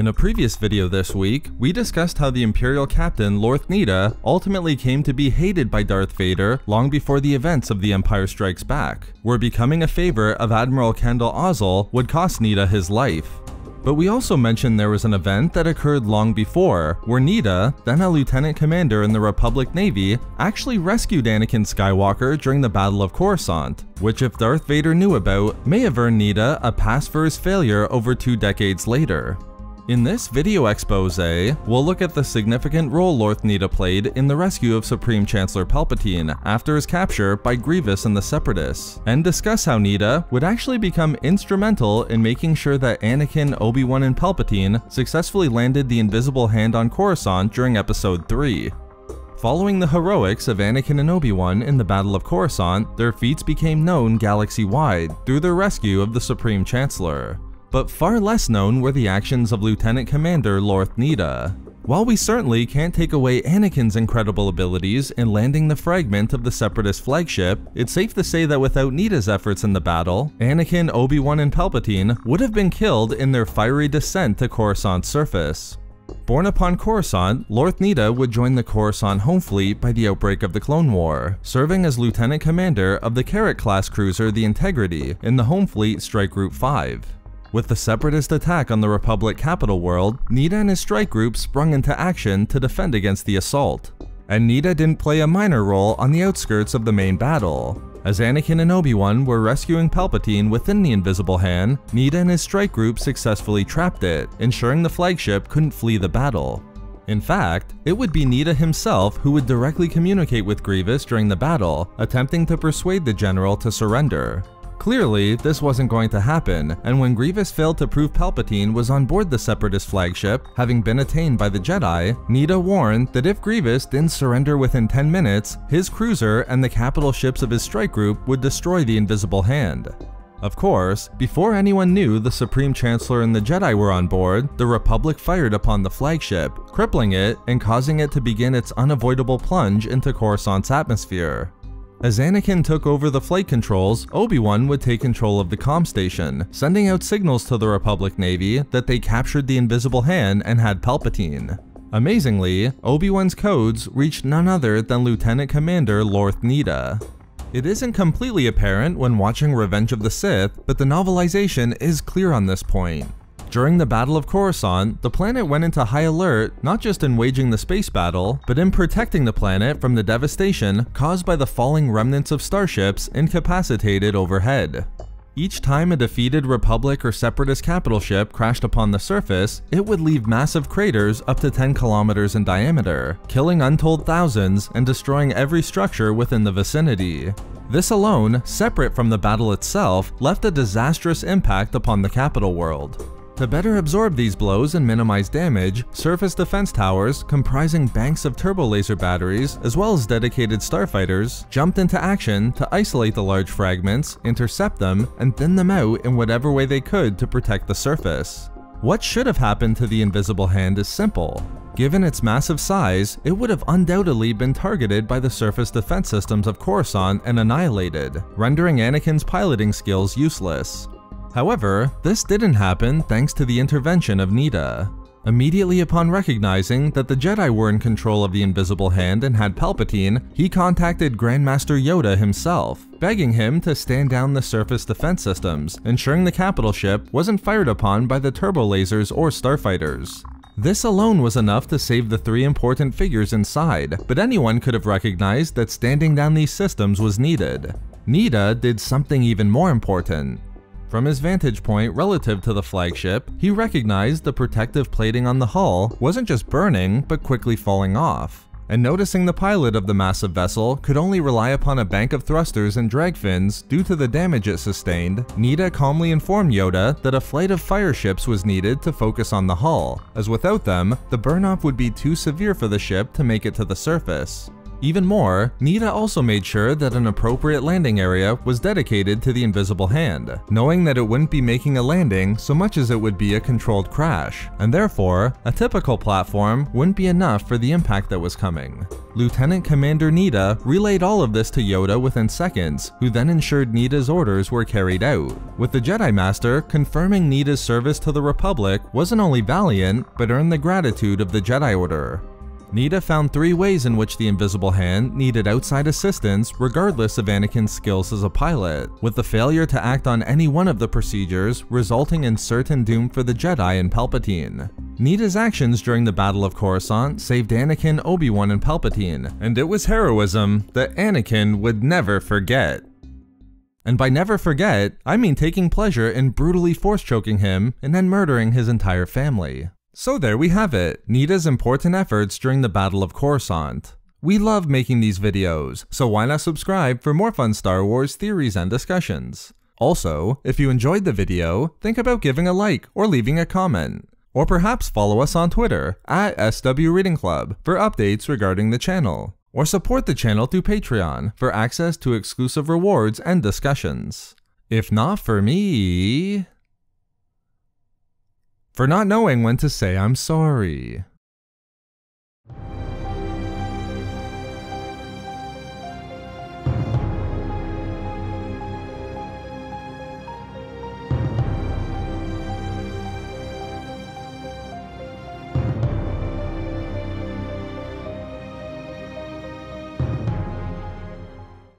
In a previous video this week, we discussed how the Imperial Captain Lorth Needa ultimately came to be hated by Darth Vader long before the events of The Empire Strikes Back, where becoming a favor of Admiral Kendall Ozzel would cost Needa his life. But we also mentioned there was an event that occurred long before, where Needa, then a lieutenant commander in the Republic Navy, actually rescued Anakin Skywalker during the Battle of Coruscant, which if Darth Vader knew about, may have earned Needa a pass for his failure over 2 decades later. In this video expose, we'll look at the significant role Lorth Needa played in the rescue of Supreme Chancellor Palpatine after his capture by Grievous and the Separatists, and discuss how Needa would actually become instrumental in making sure that Anakin, Obi-Wan, and Palpatine successfully landed the Invisible Hand on Coruscant during Episode 3. Following the heroics of Anakin and Obi-Wan in the Battle of Coruscant, their feats became known galaxy-wide through their rescue of the Supreme Chancellor. But far less known were the actions of Lieutenant Commander Lorth Needa. While we certainly can't take away Anakin's incredible abilities in landing the fragment of the Separatist flagship, it's safe to say that without Needa's efforts in the battle, Anakin, Obi-Wan, and Palpatine would have been killed in their fiery descent to Coruscant's surface. Born upon Coruscant, Lorth Needa would join the Coruscant Home Fleet by the outbreak of the Clone War, serving as Lieutenant Commander of the Carrack-class cruiser The Integrity in the Home Fleet Strike Group 5. With the Separatist attack on the Republic capital world, Needa and his strike group sprung into action to defend against the assault. And Needa didn't play a minor role on the outskirts of the main battle. As Anakin and Obi-Wan were rescuing Palpatine within the Invisible Hand, Needa and his strike group successfully trapped it, ensuring the flagship couldn't flee the battle. In fact, it would be Needa himself who would directly communicate with Grievous during the battle, attempting to persuade the general to surrender. Clearly, this wasn't going to happen, and when Grievous failed to prove Palpatine was on board the Separatist flagship, having been attained by the Jedi, Needa warned that if Grievous didn't surrender within 10 minutes, his cruiser and the capital ships of his strike group would destroy the Invisible Hand. Of course, before anyone knew the Supreme Chancellor and the Jedi were on board, the Republic fired upon the flagship, crippling it and causing it to begin its unavoidable plunge into Coruscant's atmosphere. As Anakin took over the flight controls, Obi-Wan would take control of the comm station, sending out signals to the Republic Navy that they captured the Invisible Hand and had Palpatine. Amazingly, Obi-Wan's codes reached none other than Lieutenant Commander Lorth Needa. It isn't completely apparent when watching Revenge of the Sith, but the novelization is clear on this point. During the Battle of Coruscant, the planet went into high alert, not just in waging the space battle, but in protecting the planet from the devastation caused by the falling remnants of starships incapacitated overhead. Each time a defeated Republic or Separatist capital ship crashed upon the surface, it would leave massive craters up to 10 kilometers in diameter, killing untold thousands and destroying every structure within the vicinity. This alone, separate from the battle itself, left a disastrous impact upon the capital world. To better absorb these blows and minimize damage, surface defense towers, comprising banks of turbolaser batteries as well as dedicated starfighters, jumped into action to isolate the large fragments, intercept them, and thin them out in whatever way they could to protect the surface. What should have happened to the Invisible Hand is simple. Given its massive size, it would have undoubtedly been targeted by the surface defense systems of Coruscant and annihilated, rendering Anakin's piloting skills useless. However, this didn't happen thanks to the intervention of Needa. Immediately upon recognizing that the Jedi were in control of the Invisible Hand and had Palpatine, he contacted Grandmaster Yoda himself, begging him to stand down the surface defense systems, ensuring the capital ship wasn't fired upon by the turbolasers or starfighters. This alone was enough to save the 3 important figures inside, but anyone could have recognized that standing down these systems was needed. Needa did something even more important. From his vantage point relative to the flagship, he recognized the protective plating on the hull wasn't just burning, but quickly falling off. And noticing the pilot of the massive vessel could only rely upon a bank of thrusters and drag fins due to the damage it sustained, Needa calmly informed Yoda that a flight of fireships was needed to focus on the hull, as without them, the burn-off would be too severe for the ship to make it to the surface. Even more, Needa also made sure that an appropriate landing area was dedicated to the Invisible Hand, knowing that it wouldn't be making a landing so much as it would be a controlled crash, and therefore, a typical platform wouldn't be enough for the impact that was coming. Lieutenant Commander Needa relayed all of this to Yoda within seconds, who then ensured Needa's orders were carried out, with the Jedi Master confirming Needa's service to the Republic wasn't only valiant, but earned the gratitude of the Jedi Order. Needa found three ways in which the Invisible Hand needed outside assistance regardless of Anakin's skills as a pilot, with the failure to act on any one of the procedures resulting in certain doom for the Jedi and Palpatine. Needa's actions during the Battle of Coruscant saved Anakin, Obi-Wan, and Palpatine, and it was heroism that Anakin would never forget. And by never forget, I mean taking pleasure in brutally force-choking him and then murdering his entire family. So there we have it, Needa's important efforts during the Battle of Coruscant. We love making these videos, so why not subscribe for more fun Star Wars theories and discussions? Also, if you enjoyed the video, think about giving a like or leaving a comment. Or perhaps follow us on Twitter, @SW Reading Club, for updates regarding the channel. Or support the channel through Patreon for access to exclusive rewards and discussions. If not for me... for not knowing when to say I'm sorry.